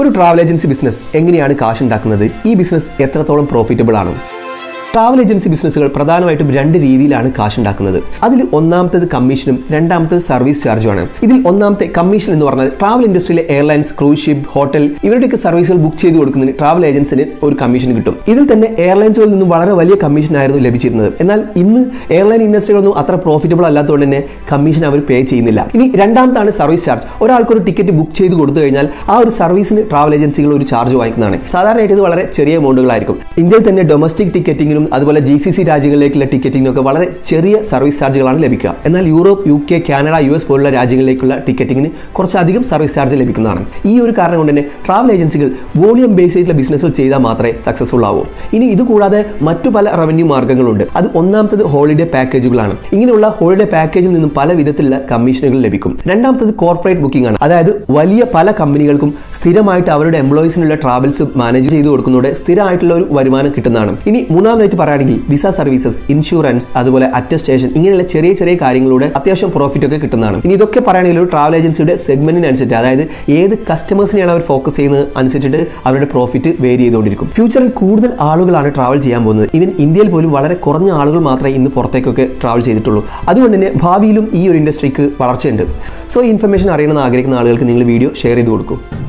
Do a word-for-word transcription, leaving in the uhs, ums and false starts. ഒരു travel agency business എങ്ങനെയാണ് കാശ് ഉണ്ടാക്കുന്നത് ഈ ബിസിനസ് എത്രത്തോളം profitable ആണ് Travel agency businesses are പ്രധാനമായിട്ടും രണ്ട് രീതിയിലാണ് കാശ് ഉണ്ടാക്കുന്നത് അതിൽ ഒന്നാമത്തേത് കമ്മീഷനും രണ്ടാമത്തേത് സർവീസ് ചാർജുമാണ് ഇതിൽ ഒന്നാമത്തെ കമ്മീഷൻ എന്ന് പറഞ്ഞാൽ ട്രാവൽ ഇൻഡസ്ട്രിയിലെ എയർലൈൻസ് ക്രൂസ് ഷിപ്പ് ഹോട്ടൽ ഇവരുടെയൊക്കെ സർവീസുകൾ ബുക്ക് ചെയ്തു കൊടുക്കുന്നതിന് ട്രാവൽ ഏജൻസിന് ഒരു കമ്മീഷൻ കിട്ടും ഇതിൽ തന്നെ എയർലൈൻസുകളിൽ നിന്നും വളരെ വലിയ കമ്മീഷൻ ആയിരുന്നു ലഭിച്ചിരുന്നത് എന്നാൽ ഇന്ന് എയർലൈൻ ഇൻഡസ്ട്രികളൊന്നും അത്ര പ്രോഫിറ്റബിൾ അല്ലാത്തതുകൊണ്ട് തന്നെ കമ്മീഷൻ അവർ പേ ചെയ്യുന്നില്ല ഇനി രണ്ടാമത്താണ് സർവീസ് ചാർജ് ഒരാൾക്ക് ഒരു ടിക്കറ്റ് ബുക്ക് ചെയ്തു കൊടുത്തു കഴിഞ്ഞാൽ ആ ഒരു സർവീസിന് ട്രാവൽ ഏജൻസികൾ ഒരു ചാർജ് വാങ്ങിക്കുന്നതാണ് സാധാരണയായിട്ട് ഇത് വളരെ ചെറിയ എമൗണ്ടുകളായിരിക്കും ഇന്ത്യയിൽ തന്നെ ഡൊമസ്റ്റിക് ടിക്കറ്റിംഗ് അതുപോലെ G C C രാജ്യങ്ങളിലേക്കുള്ള ടിക്കറ്റിങ്ങിനൊക്കെ വളരെ ചെറിയ സർവീസ് ചാർജുകളാണ് ലഭിക്കുക എന്നാൽ Europe U K Canada U S പോലുള്ള രാജ്യങ്ങളിലേക്കുള്ള ടിക്കറ്റിങ്ങിന് കുറച്ചധികം സർവീസ് ചാർജ് ലഭിക്കുന്നതാണ് ഈ ഒരു കാരണം കൊണ്ട് തന്നെ ട്രാവൽ ഏജൻസികൾ വോളിയം ബേസ്ഡ് ആയിട്ടുള്ള ബിസിനസ്സുകൾ ചെയ്താൽ മാത്രമേ സക്സസ്ഫുൾ ആവൂ ഇനി ഇത് കൂടാതെ മറ്റു പല റവന്യൂ മാർഗ്ഗങ്ങളുണ്ട് അത് ഒന്നാമത്തേത് ഹോളിഡേ പാക്കേജുകളാണ് ഇങ്ങനെയുള്ള ഹോളിഡേ പാക്കേജിൽ നിന്നും പല വിധത്തിലുള്ള കമ്മീഷനുകൾ ലഭിക്കും രണ്ടാമത്തേത് കോർപ്പറേറ്റ് ബുക്കിംഗ് ആണ് അതായത് വലിയ പല കമ്പനികൾക്കും സ്ഥിരമായിട്ട് അവരുടെ എംപ്ലോയീസിനുള്ള ട്രാവൽസ് മാനേജ് ചെയ്തു കൊടുക്കുന്നതോടെ സ്ഥിരമായിട്ടുള്ള ഒരു വരുമാനം കിട്ടുന്നതാണ് ഇനി മൂന്നാമത്തെ പറയുകയാണെങ്കിൽ വിസ സർവീസസ് ഇൻഷുറൻസ് അതുപോലെ അറ്റസ്റ്റേഷൻ ഇങ്ങനെയുള്ള ചെറിയ ചെറിയ കാര്യങ്ങളുടെ അത്യാവശ്യം പ്രോഫിറ്റ് ഒക്കെ കിട്ടുന്നതാണ് ഇനി ഇതൊക്കെ പറയുകയാണെങ്കിൽ ഒരു ട്രാവൽ ഏജൻസിയുടെ സെഗ്മെന്റിനനുസരിച്ച് അതായത് ഏത് കസ്റ്റമേഴ്സിനെയാണ് അവർ ഫോക്കസ് ചെയ്യുന്നത് അനുസരിച്ചിട്ട് അവരുടെ പ്രോഫിറ്റ് വേരി ചെയ്തുകൊണ്ടിരിക്കും ഫ്യൂച്ചറിൽ കൂടുതൽ ആളുകളാണ് ട്രാവൽ ചെയ്യാൻ പോകുന്നത് ഈവൻ ഇന്ത്യയിൽ പോലും വളരെ കുറഞ്ഞ ആളുകൾ മാത്രമേ ഇന്ന് പുറത്തേക്കൊക്കെ ട്രാവൽ ചെയ്തിട്ടുള്ളൂ അതുകൊണ്ട് തന്നെ ഭാവിയിലും ഈ ഒരു ഇൻഡസ്ട്രിക്ക് വളർച്ചയുണ്ട് സോ ഈ ഇൻഫർമേഷൻ അറിയണമെന്ന് ആഗ്രഹിക്കുന്ന ആളുകൾക്ക് നിങ്ങൾ വീഡിയോ ഷെയർ ചെയ്ത് കൊടുക്കും